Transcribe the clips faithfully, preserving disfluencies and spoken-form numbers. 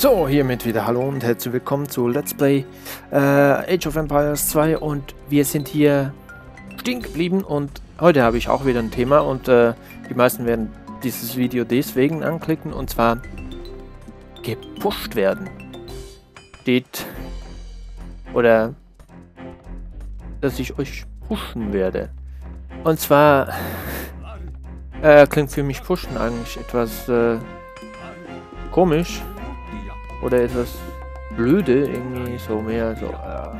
So, hiermit wieder hallo und herzlich willkommen zu Let's Play äh, Age of Empires zwei, und wir sind hier stehen geblieben und heute habe ich auch wieder ein Thema, und äh, die meisten werden dieses Video deswegen anklicken, und zwar gepusht werden. Steht oder dass ich euch pushen werde. Und zwar äh, klingt für mich pushen eigentlich etwas äh, komisch. Oder etwas blöde, irgendwie so mehr so, äh,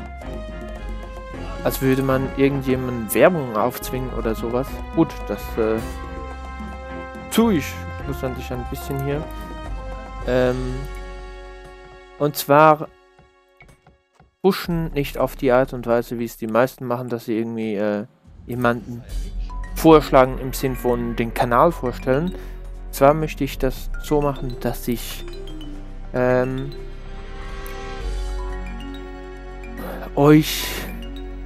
als würde man irgendjemandem Werbung aufzwingen oder sowas. Gut, das äh, tue ich schlussendlich ein bisschen hier. Ähm, und zwar pushen nicht auf die Art und Weise, wie es die meisten machen, dass sie irgendwie äh, jemanden vorschlagen im Sinn von den Kanal vorstellen. Zwar möchte ich das so machen, dass ich Ähm, euch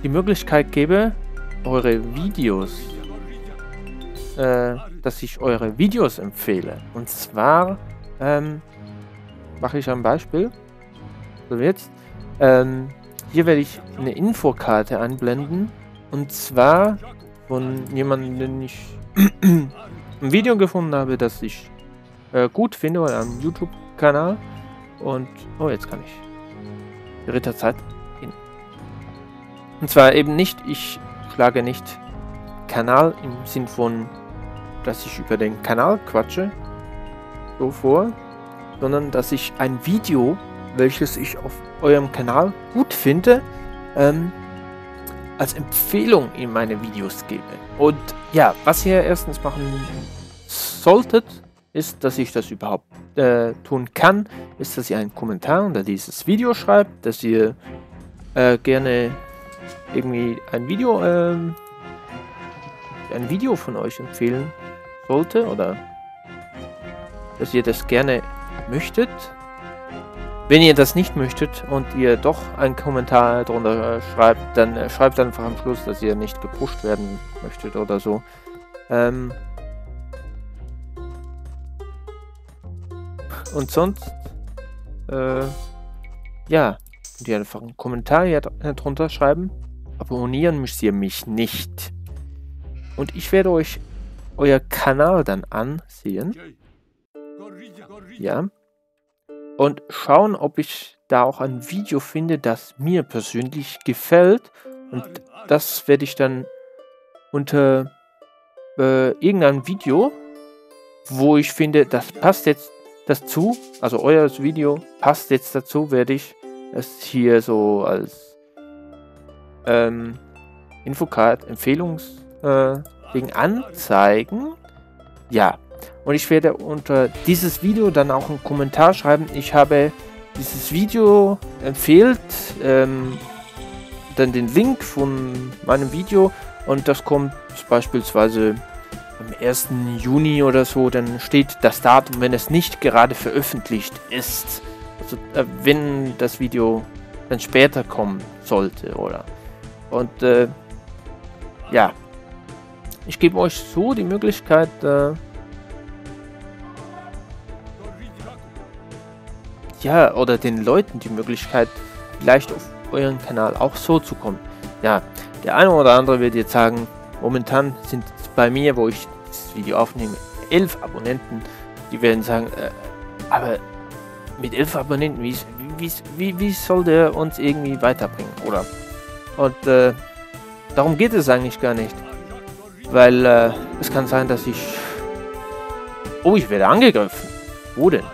die Möglichkeit gebe, eure Videos, äh, dass ich eure Videos empfehle. Und zwar ähm, mache ich ein Beispiel. So wird's. Ähm, hier werde ich eine Infokarte einblenden, und zwar von jemandem, den ich ein Video gefunden habe, das ich äh, gut finde, oder am YouTube-Kanal. Und, oh, jetzt kann ich Ritterzeit hin. Und zwar eben nicht, ich schlage nicht Kanal im Sinn von, dass ich über den Kanal quatsche, so vor, sondern dass ich ein Video, welches ich auf eurem Kanal gut finde, ähm, als Empfehlung in meine Videos gebe. Und ja, was ihr erstens machen solltet, ist, dass ich das überhaupt äh, tun kann, ist, dass ihr einen Kommentar unter dieses Video schreibt, dass ihr äh, gerne irgendwie ein Video äh, ein Video von euch empfehlen sollte, oder dass ihr das gerne möchtet. Wenn ihr das nicht möchtet und ihr doch einen Kommentar drunter äh, schreibt, dann äh, schreibt einfach am Schluss, dass ihr nicht gepusht werden möchtet oder so. Ähm, Und sonst, äh, ja, könnt ihr einfach einen Kommentar hier drunter schreiben. Abonnieren müsst ihr mich nicht. Und ich werde euch euer Kanal dann ansehen. Ja. Und schauen, ob ich da auch ein Video finde, das mir persönlich gefällt. Und das werde ich dann unter äh, irgendein Video, wo ich finde, das passt jetzt dazu, also euer Video passt jetzt dazu, werde ich es hier so als ähm, Infocard Empfehlungsding äh, anzeigen. Ja, und ich werde unter dieses Video dann auch einen Kommentar schreiben. Ich habe dieses Video empfehlt, ähm, dann den Link von meinem Video, und das kommt beispielsweise am ersten Juni oder so, dann steht das Datum, wenn es nicht gerade veröffentlicht ist. Also äh, wenn das Video dann später kommen sollte, oder? Und äh, ja, ich gebe euch so die Möglichkeit, äh, ja, oder den Leuten die Möglichkeit, vielleicht auf euren Kanal auch so zu kommen. Ja, der eine oder andere wird jetzt sagen, momentan sind bei mir, wo ich das Video aufnehme, elf Abonnenten. Die werden sagen, äh, aber mit elf Abonnenten, wie, wie, wie, wie soll der uns irgendwie weiterbringen, oder? Und äh, darum geht es eigentlich gar nicht, weil äh, es kann sein, dass ich, oh, ich werde angegriffen. Wo denn?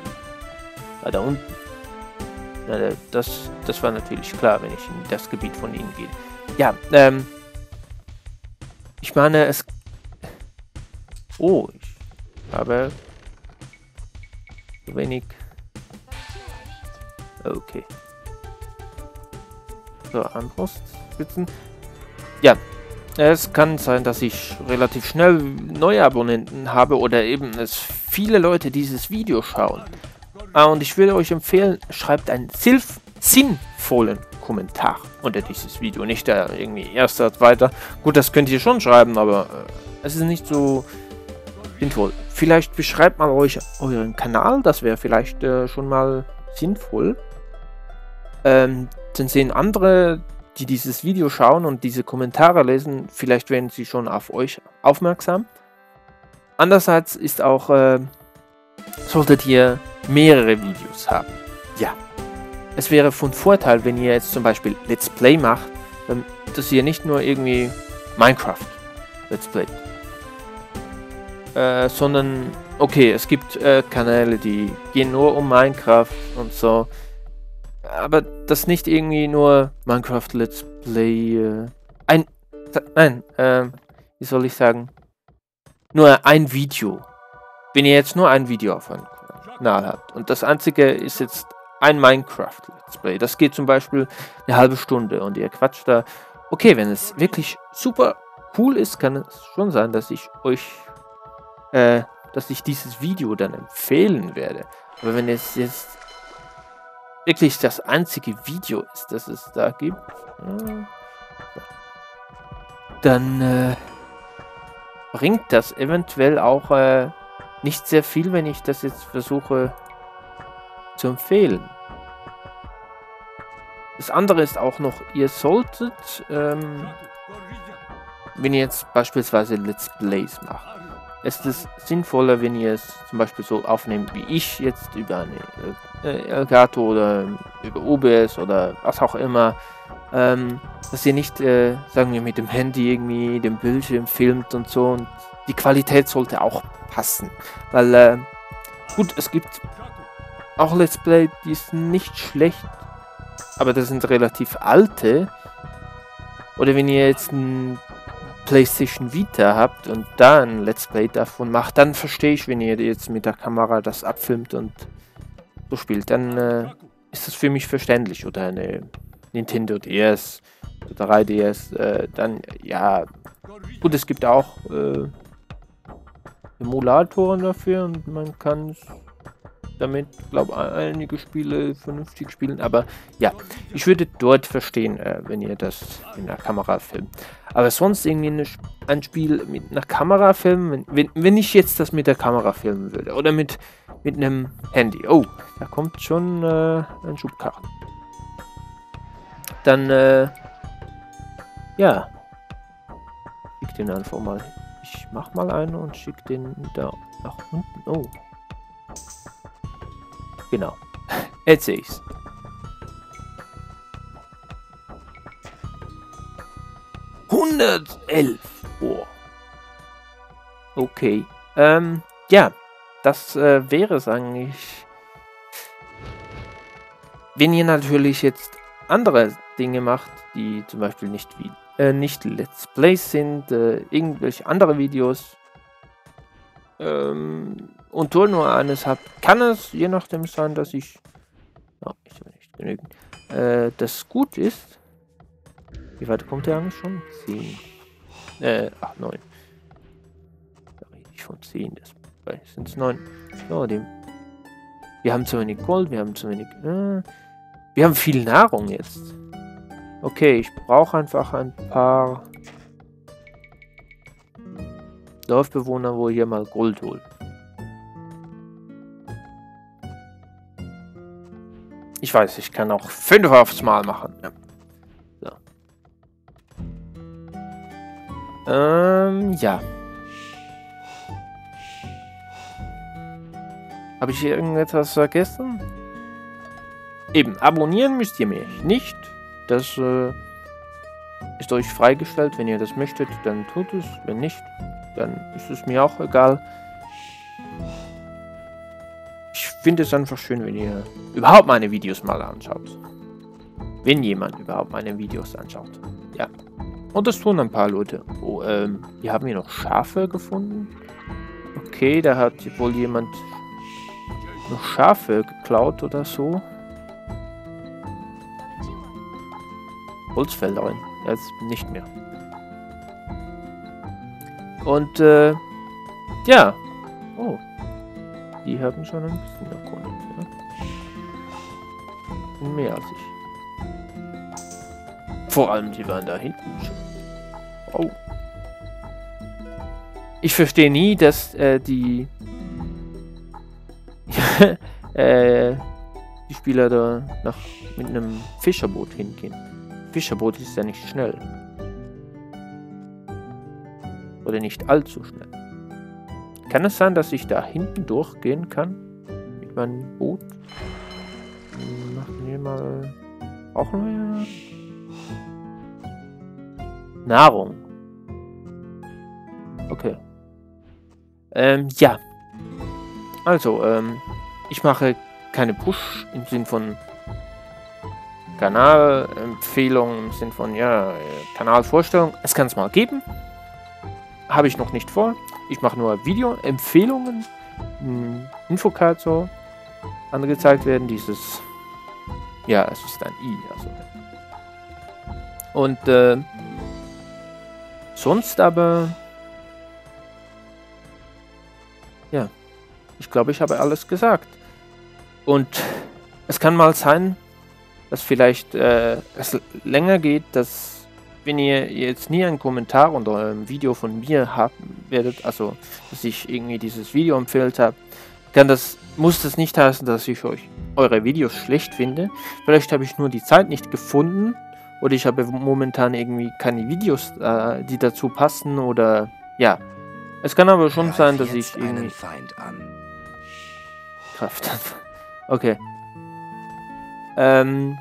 Ah, da unten. Na, das, das war natürlich klar, wenn ich in das Gebiet von ihnen gehe. Ja, ähm, ich meine, es Oh, ich habe so wenig. Okay. So, Armbrust sitzen. Ja, es kann sein, dass ich relativ schnell neue Abonnenten habe, oder eben es viele Leute dieses Video schauen. Ah, und ich würde euch empfehlen, schreibt einen sinnvollen Kommentar unter dieses Video. Nicht da irgendwie erster, zweiter. Gut, das könnt ihr schon schreiben, aber äh, es ist nicht so sinnvoll. Vielleicht beschreibt mal euch euren Kanal, das wäre vielleicht äh, schon mal sinnvoll. Ähm, dann sehen andere, die dieses Video schauen und diese Kommentare lesen, vielleicht werden sie schon auf euch aufmerksam. Andererseits ist auch, äh, solltet ihr mehrere Videos haben. Ja, es wäre von Vorteil, wenn ihr jetzt zum Beispiel Let's Play macht, ähm, dass ihr nicht nur irgendwie Minecraft Let's Play, äh, sondern, okay, es gibt äh, Kanäle, die gehen nur um Minecraft und so, aber das nicht irgendwie nur Minecraft Let's Play, äh, ein, nein, äh, wie soll ich sagen, nur ein Video. Wenn ihr jetzt nur ein Video auf einem Kanal habt und das einzige ist jetzt ein Minecraft Let's Play, das geht zum Beispiel eine halbe Stunde und ihr quatscht da. Okay, wenn es wirklich super cool ist, kann es schon sein, dass ich euch, äh, dass ich dieses Video dann empfehlen werde. Aber wenn es jetzt wirklich das einzige Video ist, das es da gibt, dann äh, bringt das eventuell auch äh, nicht sehr viel, wenn ich das jetzt versuche zu empfehlen. Das andere ist auch noch, ihr solltet, ähm, wenn ihr jetzt beispielsweise Let's Plays macht, ist es sinnvoller, wenn ihr es zum Beispiel so aufnehmt wie ich jetzt über eine Elgato oder über O B S oder was auch immer, ähm, dass ihr nicht, äh, sagen wir, mit dem Handy irgendwie den Bildschirm filmt und so, und die Qualität sollte auch passen, weil äh, gut, es gibt auch Let's Play, die ist nicht schlecht, aber das sind relativ alte. Oder wenn ihr jetzt ein PlayStation Vita habt und da ein Let's Play davon macht, dann verstehe ich, wenn ihr jetzt mit der Kamera das abfilmt und so spielt, dann äh, ist das für mich verständlich. Oder eine Nintendo D S oder drei D S, äh, dann ja, gut, es gibt auch äh, Emulatoren dafür und man kann damit, glaube ich, einige Spiele vernünftig spielen, aber ja, ich würde dort verstehen, äh, wenn ihr das in der Kamera filmt. Aber sonst irgendwie eine, ein Spiel mit einer Kamera filmen, wenn, wenn ich jetzt das mit der Kamera filmen würde oder mit, mit einem Handy, oh, da kommt schon äh, ein Schubkarren, dann, äh, ja, schick den einfach mal, ich mach mal einen und schick den da nach unten, oh. Genau. Jetzt sehe ich's. hundertelf. Oh. Okay. Ähm, ja. Das äh, wäre es eigentlich. Wenn ihr natürlich jetzt andere Dinge macht, die zum Beispiel nicht, wie, äh, nicht Let's Plays sind, äh, irgendwelche andere Videos, ähm, und nur eines habt, kann es je nachdem sein, dass ich, oh, ich will nicht genügend, äh, das gut ist. Wie weit kommt der eigentlich schon? zehn. Äh, ach, neun. Da rede ich von zehn, das sind es neun. Ja, dem. Wir haben zu wenig Gold, wir haben zu wenig, äh, wir haben viel Nahrung jetzt. Okay, ich brauche einfach ein paar Dorfbewohner, wo hier mal Gold holt. Ich weiß, ich kann auch fünf aufs Mal machen. Ja. So. Ähm, ja. Habe ich hier irgendetwas vergessen? Eben, abonnieren müsst ihr mich nicht. Das äh, ist euch freigestellt. Wenn ihr das möchtet, dann tut es. Wenn nicht, dann ist es mir auch egal. Ich finde es einfach schön, wenn ihr überhaupt meine Videos mal anschaut. Wenn jemand überhaupt meine Videos anschaut. Ja. Und das tun ein paar Leute. Oh, ähm, hier haben wir noch Schafe gefunden. Okay, da hat wohl jemand noch Schafe geklaut oder so. Holzfeld rein. Jetzt nicht mehr. Und, äh, ja. Oh. Die haben schon ein bisschen erkundet, ja? Mehr als ich. Vor allem, die waren da hinten schon. Oh. Ich verstehe nie, dass äh, die äh, die Spieler da nach, mit einem Fischerboot hingehen. Fischerboot ist ja nicht schnell. Oder nicht allzu schnell. Kann es sein, dass ich da hinten durchgehen kann? Mit meinem Boot? Machen wir mal... Brauchen wir... Nahrung. Okay. Ähm, ja. Also, ähm, ich mache keine Push im Sinn von... Kanalempfehlungen im Sinn von, ja, Kanalvorstellung. Es kann es mal geben. Habe ich noch nicht vor. Ich mache nur Video-Empfehlungen, Infocards so angezeigt werden. Dieses, ja, es ist ein I. Also. Und äh, sonst aber, ja, ich glaube, ich habe alles gesagt. Und es kann mal sein, dass vielleicht äh, es länger geht, dass wenn ihr jetzt nie einen Kommentar unter einem Video von mir haben werdet, also dass ich irgendwie dieses Video empfehlt habe, kann das, muss das nicht heißen, dass ich euch eure Videos schlecht finde. Vielleicht habe ich nur die Zeit nicht gefunden oder ich habe momentan irgendwie keine Videos, äh, die dazu passen oder ja. Es kann aber schon sein, dass ich irgendwie Feind an. Kraft. Okay. Ähm,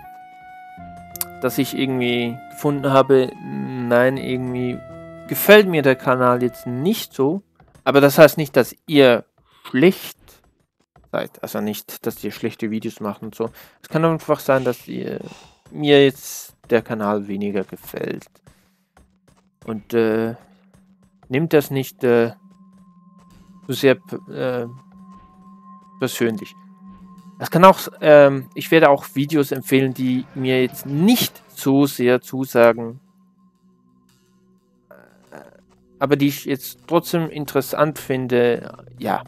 dass ich irgendwie gefunden habe, nein, irgendwie gefällt mir der Kanal jetzt nicht so, aber das heißt nicht, dass ihr schlecht seid, also nicht, dass ihr schlechte Videos macht und so. Es kann einfach sein, dass ihr, mir jetzt der Kanal weniger gefällt und äh, nehmt das nicht äh, so sehr äh, persönlich. Das kann auch, ähm, ich werde auch Videos empfehlen, die mir jetzt nicht so sehr zusagen, aber die ich jetzt trotzdem interessant finde, ja.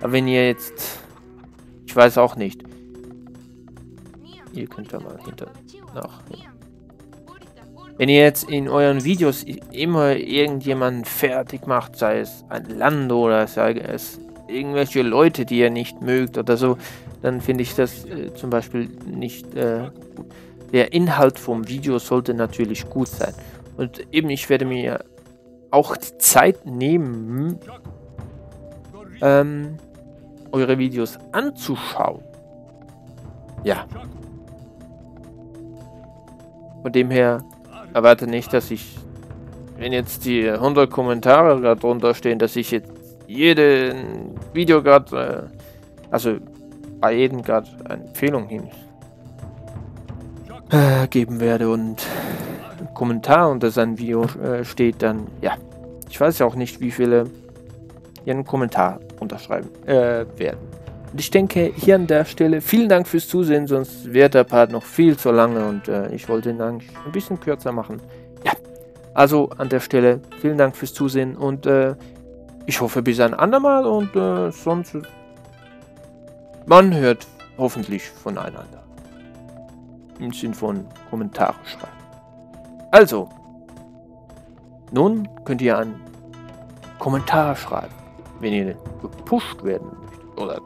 Aber wenn ihr jetzt, ich weiß auch nicht, ihr könnt da mal hinter, nach, wenn ihr jetzt in euren Videos immer irgendjemanden fertig macht, sei es ein Land oder sei es irgendwelche Leute, die ihr nicht mögt oder so, dann finde ich das äh, zum Beispiel nicht äh, gut. Der Inhalt vom Video sollte natürlich gut sein. Und eben, ich werde mir auch die Zeit nehmen, ähm, eure Videos anzuschauen. Ja. Von dem her erwarte nicht, dass ich, wenn jetzt die hundert Kommentare da drunter stehen, dass ich jetzt jede Video gerade, äh, also bei jedem gerade eine Empfehlung hin äh, geben werde und ein Kommentar unter seinem Video äh, steht, dann ja, ich weiß ja auch nicht, wie viele ihren Kommentar unterschreiben äh, werden. Und ich denke hier an der Stelle vielen Dank fürs Zusehen, sonst wird der Part noch viel zu lange und äh, ich wollte ihn eigentlich ein bisschen kürzer machen. Ja, also an der Stelle vielen Dank fürs Zusehen und äh, ich hoffe bis ein andermal und äh, sonst man hört hoffentlich voneinander. Im Sinn von Kommentare schreiben. Also, nun könnt ihr einen Kommentar schreiben, wenn ihr gepusht werden möchtet oder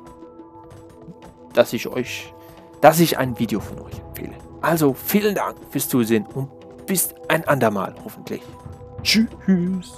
dass ich euch, dass ich ein Video von euch empfehle. Also vielen Dank fürs Zusehen und bis ein andermal hoffentlich. Tschüss.